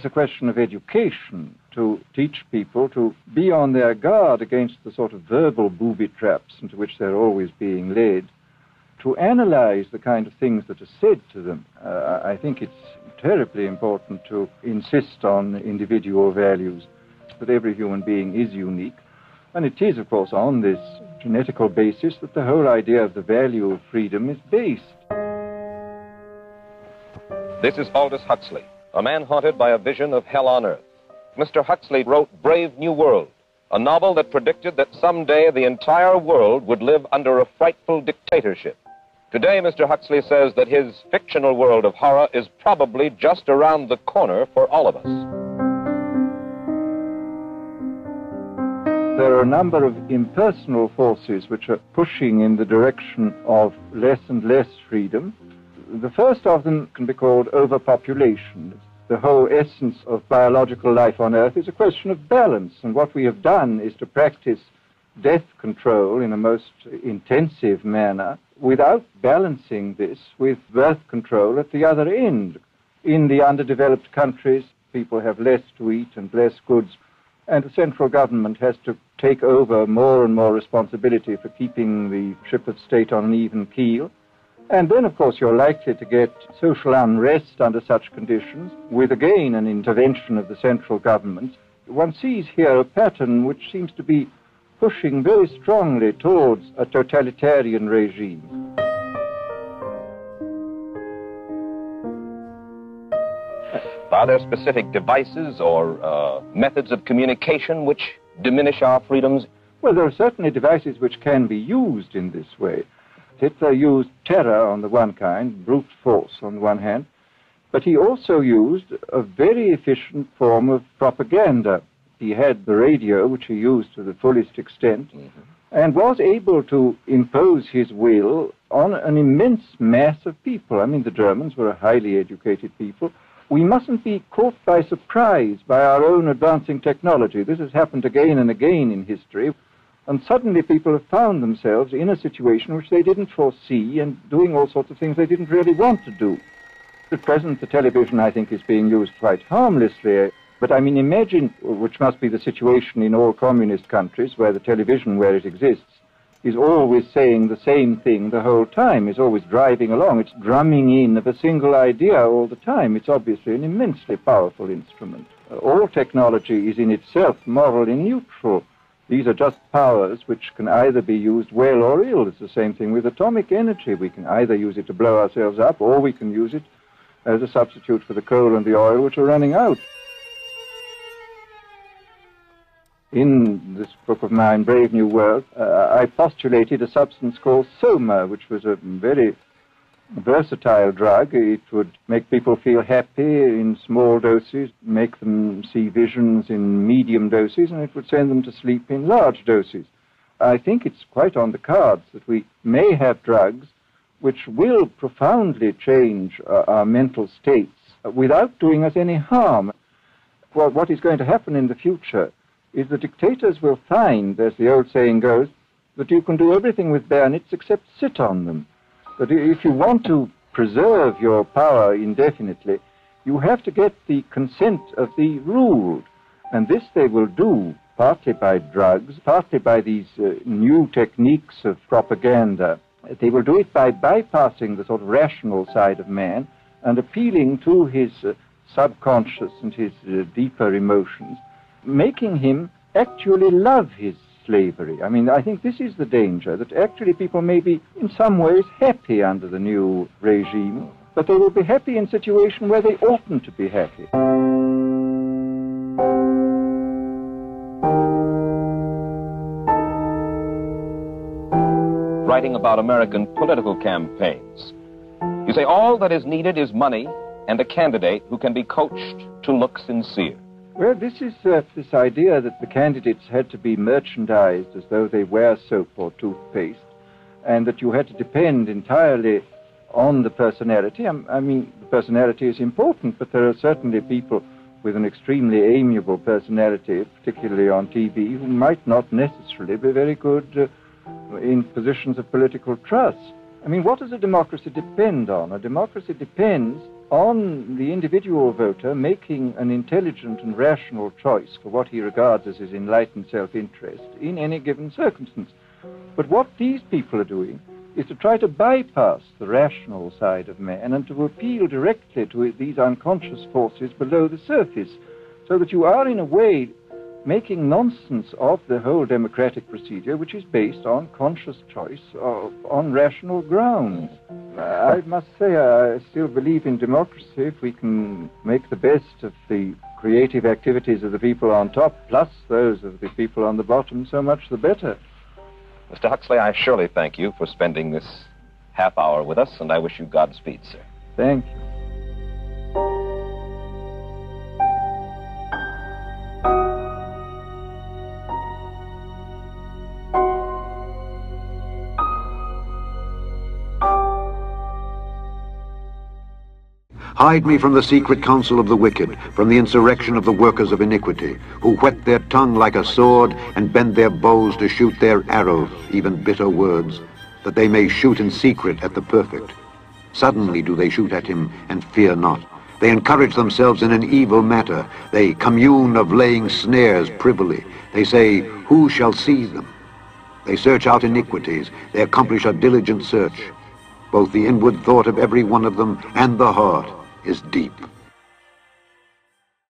It's a question of education to teach people to be on their guard against the sort of verbal booby traps into which they're always being led, to analyze the kind of things that are said to them. I think it's terribly important to insist on individual values, that every human being is unique. And it is, of course, on this genetical basis that the whole idea of the value of freedom is based. This is Aldous Huxley, a man haunted by a vision of hell on earth. Mr. Huxley wrote Brave New World, a novel that predicted that someday the entire world would live under a frightful dictatorship. Today, Mr. Huxley says that his fictional world of horror is probably just around the corner for all of us. There are a number of impersonal forces which are pushing in the direction of less and less freedom. The first of them can be called overpopulation. The whole essence of biological life on Earth is a question of balance, and what we have done is to practice death control in a most intensive manner without balancing this with birth control at the other end. In the underdeveloped countries, people have less to eat and less goods, and the central government has to take over more and more responsibility for keeping the ship of state on an even keel. And then, of course, you're likely to get social unrest under such conditions, with again an intervention of the central government. One sees here a pattern which seems to be pushing very strongly towards a totalitarian regime. Are there specific devices or methods of communication which diminish our freedoms? Well, there are certainly devices which can be used in this way. Hitler used terror on the one kind, brute force on the one hand, but he also used a very efficient form of propaganda. He had the radio, which he used to the fullest extent, and was able to impose his will on an immense mass of people. I mean, the Germans were a highly educated people. We mustn't be caught by surprise by our own advancing technology. This has happened again and again in history. And suddenly people have found themselves in a situation which they didn't foresee and doing all sorts of things they didn't really want to do. At present, the television, I think, is being used quite harmlessly. But I mean, imagine, which must be the situation in all communist countries, where the television, where it exists, is always saying the same thing the whole time, is always driving along. It's drumming in of a single idea all the time. It's obviously an immensely powerful instrument. All technology is in itself morally neutral. These are just powers which can either be used well or ill. It's the same thing with atomic energy. We can either use it to blow ourselves up, or we can use it as a substitute for the coal and the oil which are running out. In this book of mine, Brave New World, I postulated a substance called soma, which was a very versatile drug. It would make people feel happy in small doses, make them see visions in medium doses, and it would send them to sleep in large doses. I think it's quite on the cards that we may have drugs which will profoundly change our mental states without doing us any harm. Well, what is going to happen in the future is the dictators will find, as the old saying goes, that you can do everything with bayonets except sit on them. That if you want to preserve your power indefinitely, you have to get the consent of the ruled. And this they will do, partly by drugs, partly by these new techniques of propaganda. They will do it by bypassing the sort of rational side of man and appealing to his subconscious and his deeper emotions, making him actually love his slavery. I mean, I think this is the danger, that actually people may be in some ways happy under the new regime, but they will be happy in a situation where they oughtn't to be happy. Writing about American political campaigns, you say all that is needed is money and a candidate who can be coached to look sincere. Well, this is this idea that the candidates had to be merchandised as though they were soap or toothpaste, and that you had to depend entirely on the personality. I mean, the personality is important, but there are certainly people with an extremely amiable personality, particularly on TV, who might not necessarily be very good in positions of political trust. I mean, what does a democracy depend on? A democracy depends on the individual voter making an intelligent and rational choice for what he regards as his enlightened self-interest in any given circumstance. But what these people are doing is to try to bypass the rational side of man and to appeal directly to these unconscious forces below the surface, so that you are, in a way, making nonsense of the whole democratic procedure, which is based on conscious choice, on rational grounds. I must say I still believe in democracy. If we can make the best of the creative activities of the people on top, plus those of the people on the bottom, so much the better. Mr. Huxley, I surely thank you for spending this half hour with us, and I wish you Godspeed, sir. Thank you. Hide me from the secret counsel of the wicked, from the insurrection of the workers of iniquity, who whet their tongue like a sword and bend their bows to shoot their arrows, even bitter words, that they may shoot in secret at the perfect. Suddenly do they shoot at him, and fear not. They encourage themselves in an evil matter. They commune of laying snares privily. They say, who shall see them? They search out iniquities. They accomplish a diligent search. Both the inward thought of every one of them and the heart is deep.